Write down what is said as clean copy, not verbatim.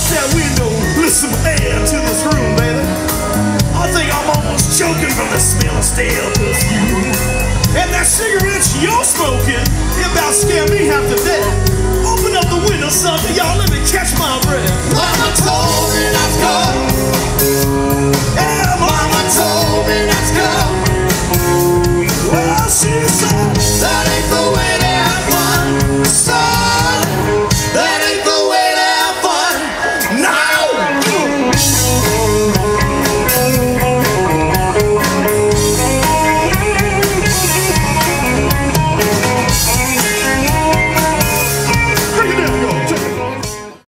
out that window, let some air to this room, baby. I think I'm almost choking from the smell of stale perfume. And that cigarette you're smoking, it about scared me half to death. Open up the window, son, y'all, let me catch my breath. I'm a tall